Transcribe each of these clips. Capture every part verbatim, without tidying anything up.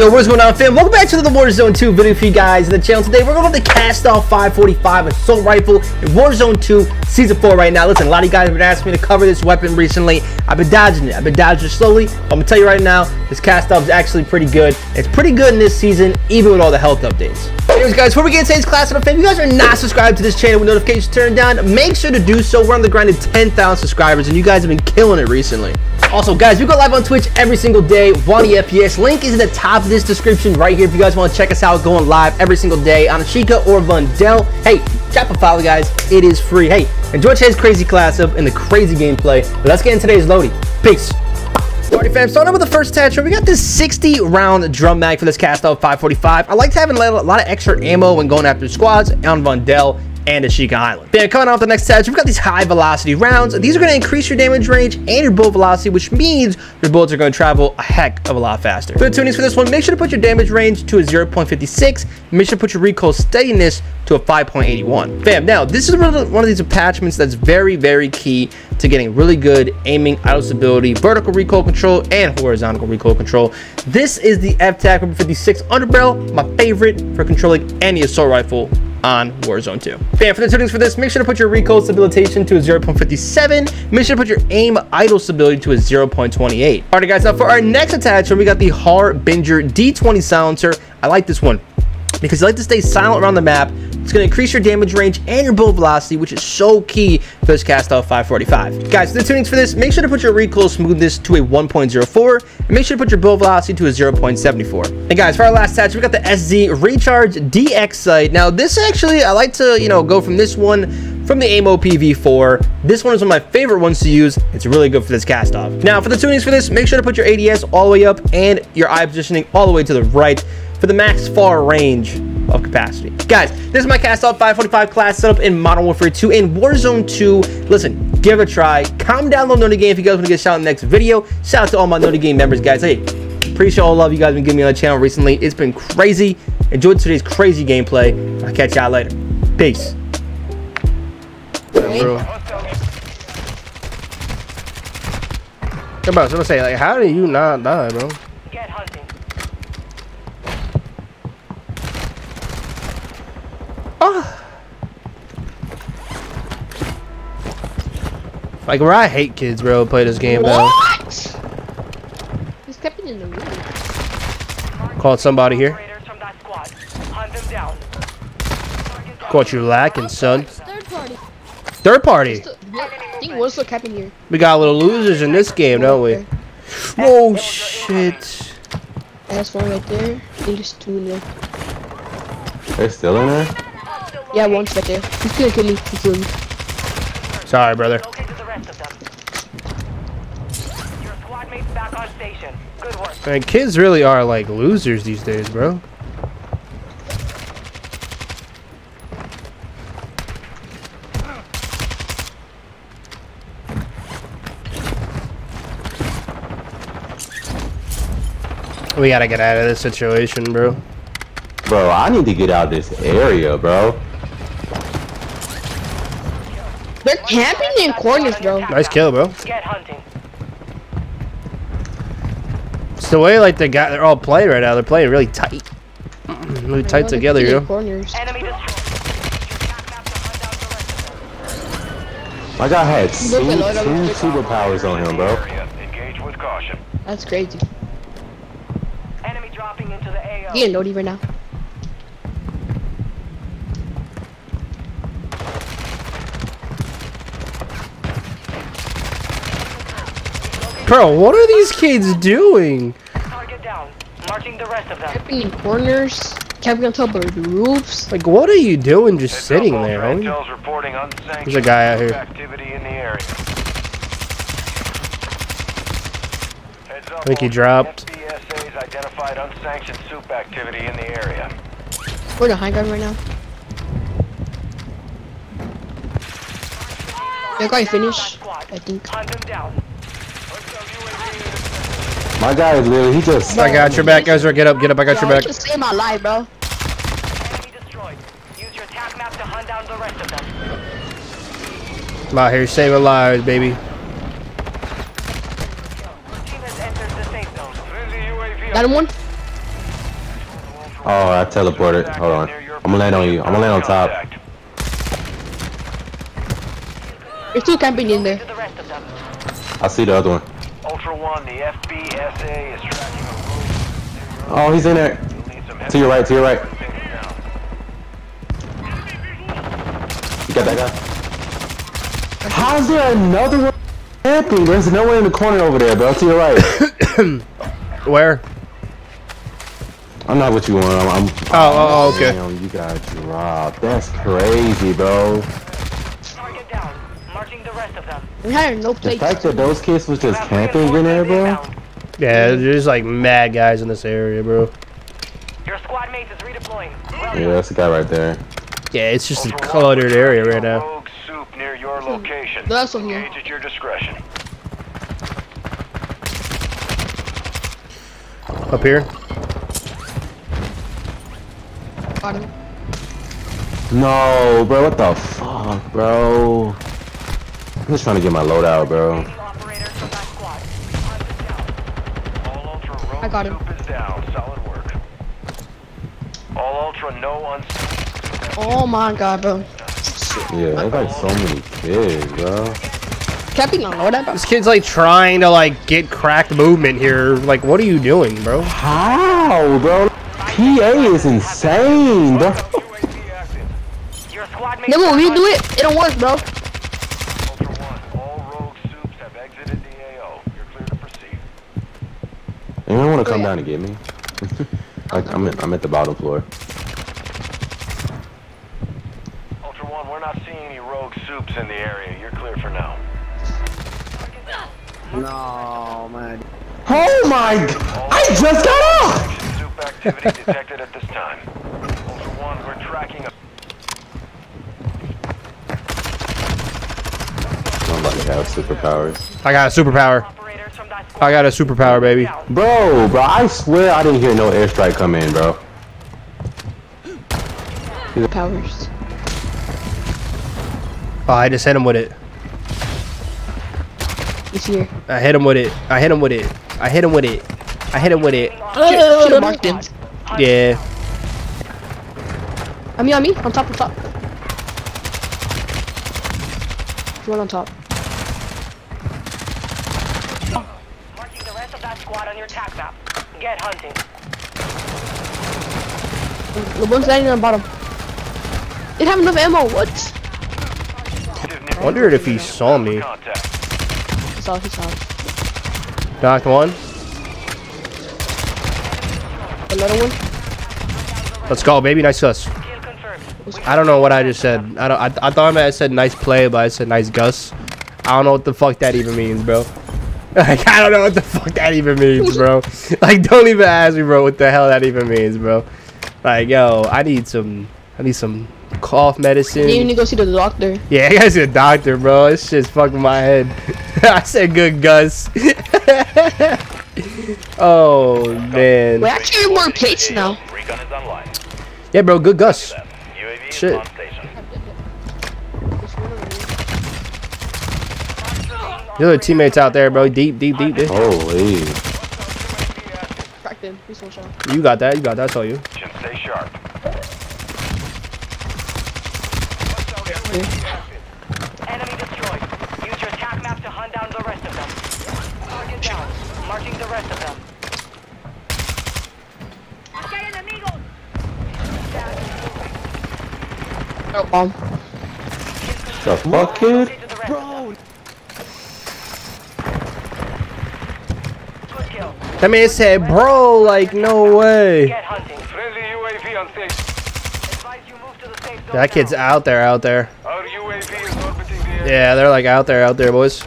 Yo, what's going on, fam? Welcome back to another Warzone two video for you guys on the channel. Today we're going to the Kastov five forty-five assault rifle in Warzone two season four right now. Listen, a lot of you guys have been asking me to cover this weapon recently. I've been dodging it. I've been dodging it slowly. But I'm going to tell you right now, this Kastov is actually pretty good. It's pretty good in this season, even with all the health updates. Anyways, guys, before we get into today's class, if you guys are not subscribed to this channel with notifications turned down, make sure to do so. We're on the grind of ten thousand subscribers, and you guys have been killing it recently. Also, guys, we go live on Twitch every single day, Juany F P S. Link is in the top of this description right here if you guys want to check us out going live every single day on Ashika or Vondel. Hey, drop a follow, guys. It is free. Hey, enjoy today's crazy class up and the crazy gameplay. But let's get into today's loadie. Peace. Alrighty, fam, starting with the first attachment, we got this sixty round drum mag for this Kastov five forty-five. I liked having a lot of extra ammo when going after squads on Vondel and Ashika Island. Then coming off the next attachment, we've got these high velocity rounds. These are going to increase your damage range and your bullet velocity, which means your bullets are going to travel a heck of a lot faster. For the tunings for this one, make sure to put your damage range to a zero point five six. Make sure to put your recoil steadiness to a five point eight one. Fam, now this is one of these attachments that's very, very key to getting really good aiming, idle stability, vertical recoil control, and horizontal recoil control. This is the F TAC fifty-six underbarrel, my favorite for controlling any assault rifle on Warzone two. Fam, for the tunings for this, make sure to put your recoil stabilization to a zero point five seven. Make sure to put your aim idle stability to a zero point two eight. Alright guys, now for our next attachment, we got the Harbinger D twenty silencer. I like this one because you like to stay silent around the map. It's going to increase your damage range and your bullet velocity, which is so key for this Kastov five forty-five. Guys, the tunings for this, make sure to put your recoil smoothness to a one point zero four, and make sure to put your bullet velocity to a zero point seven four. And guys, for our last attachment, we got the S Z Recharge D X sight. Now, this actually, I like to, you know, go from this one from the A M O P V four. This one is one of my favorite ones to use. It's really good for this Kastov. Now, for the tunings for this, make sure to put your A D S all the way up and your eye positioning all the way to the right for the max far range of capacity. Guys, this is my Kastov five forty-five class setup in Modern Warfare two and Warzone two. Listen, give it a try. Comment down below Noti Game if you guys want to get a shout out in the next video. Shout out to all my Noti Game members, guys. Hey, appreciate all the love you guys been giving me on the channel recently. It's been crazy. Enjoyed today's crazy gameplay. I'll catch y'all later. Peace. Bro. Come on, I was gonna say, like, how do you not die, bro? Get hunting. Oh. Like, where I hate kids, bro, play this game, bro. What? He's stepping in the room. Called somebody here. Caught you lacking, son. Third party. Still, I think we're still capping here. We got little losers in this game, don't we? Oh shit! That's one right there. I think it's two in there. They're still in there. Yeah, one's right there. He's gonna kill me. He's killing me. Sorry, brother. Man, kids really are like losers these days, bro. We gotta get out of this situation, bro. Bro, I need to get out of this area, bro. They're camping in corners, bro. Nice kill, bro. Get hunting. It's the way like they got. They're all playing right now. They're playing really tight, really tight together, yo. My guy had two superpowers on him, bro. Engage with caution. That's crazy. You can load even now. Bro, what are these kids doing? Target down. Marching the rest of them. Camping in corners, camping on top of the roofs. Like, what are you doing just it's sitting there, homie? There's a guy out here. I think he dropped. Identified unsanctioned soup activity in the area. We're in a high ground right now. That guy finished, I think. My guy is literally, he just... I got your back, Ezra. Get up, get up. I got your back. Just save my life, bro. Enemy destroyed. Use your attack map to hunt down the rest of them. I'm out here saving lives, baby. Got him one. Oh, I teleported. Hold on. I'm gonna land on you. I'm gonna land on top. There's two camping in there. I see the other one. Ultra One, the F B S A is tracking a road. Oh, he's in there. To your right, to your right. You got that guy? How is there another one camping? There's no one in the corner over there, bro. To your right. Where? I'm not what you want. I'm. I'm oh, oh, oh, okay. Damn, you got dropped. That's crazy, bro. Target down. Marking the rest of them. We had no place. The fact that those kids was just camping in there, bro. Yeah, there's like mad guys in this area, bro. Your squad mates is redeploying. Well, yeah, that's the guy right there. Yeah, it's just a cluttered area right now. Rogue soup near your location. That's one here. Engage at your discretion. Up here. No, bro, what the fuck, bro? I'm just trying to get my load out, bro. I got him. Oh my god, bro. Yeah, I got so many kids, bro. Can't be long, whatever. This kid's like trying to like get cracked movement here. Like, what are you doing, bro? How, bro? P A is insane, bro. Then when we do it, it don't work, bro. Anyone want to come down and get me? I, I'm, at, I'm at the bottom floor. Ultra One, we're not seeing any rogue soups in the area. You're clear for now. No, man. Oh my! I just got off. Activity detected at this time. Ultra One, we're tracking up. Somebody have superpowers. I got a superpower. I got a superpower, baby. Bro, bro, I swear I didn't hear no airstrike come in, bro. Powers. Oh, I just hit him with it. He's here. I hit him with it. I hit him with it. I hit him with it. I hit him with it. Uh, Should have marked him. Yeah. I'm me, I'm me. On top, on top. There's one on top. Marking the rest of that squad on your attack map. Get hunting. The one's landing on the bottom. It have enough ammo. What? I wondered if he saw me. He saw. He saw. Knocked one. Another one. Let's go, baby. Nice Gus. I don't know what I just said. I don't. I, I thought I said nice play, but I said nice Gus. I don't know what the fuck that even means, bro. Like, I don't know what the fuck that even means, bro. Like, don't even ask me, bro, what the hell that even means, bro. Like, yo, I need some. I need some cough medicine. You need to go see the doctor. Yeah, I gotta see the doctor, bro. This shit's fucking my head. I said good Gus. Oh man. We're actually more plates now. Yeah, bro. Good Gus. Shit. The other teammates out there, bro. Deep, deep, deep. deep. Holy. You got that. You got that. That's all you. Stay sharp. Enemy destroyed. Use your attack map to hunt down the rest of them. Target down. Marking the rest of them. Oh, bomb. The fuck, kid? Bro. That man said, bro, like, no way. That kid's out there, out there. Yeah, they're like out there, out there, boys.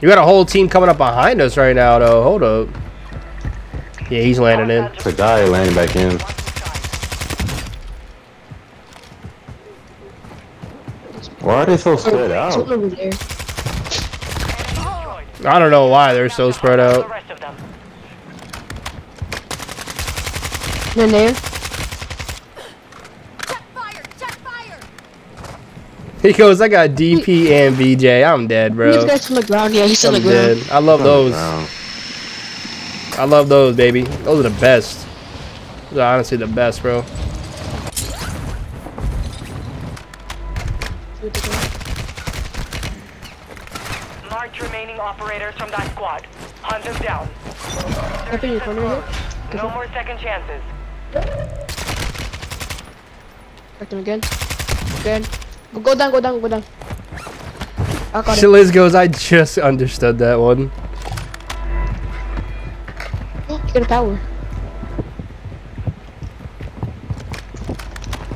You got a whole team coming up behind us right now, though. Hold up. Yeah, he's landing in. The guy landing back in. Why are they so spread out? I don't know why they're so spread out. They're there. He goes, I got D P and V J. I'm dead, bro. He's got on the ground. Yeah, he's on the ground. Dead. I love those. I love those, baby. Those are the best. Those are honestly the best, bro. Marked remaining operators from that squad. Hunt them down. No more second chances. Cracked him again. Again. Go down, go down, go down. Shaliz goes, I just understood that one. Oh, you got a power.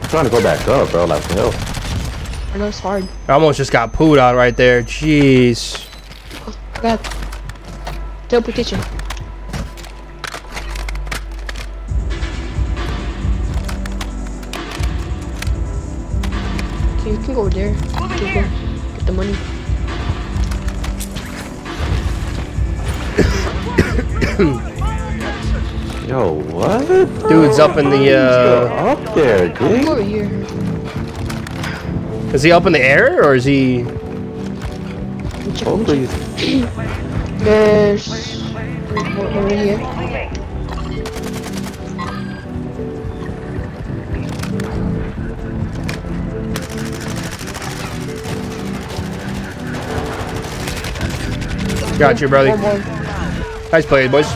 I'm trying to go back up, bro. Like, hell. I know it's hard. I almost just got pooed out right there. Jeez. Oh, God. Teleportation. You can go over there. Get, get the money. Yo, what? Dude's up in the uh. Up there, dude. Over here. Is he up in the air or is he? Hopefully. There's over here. Got you, brother. Nice play, boys.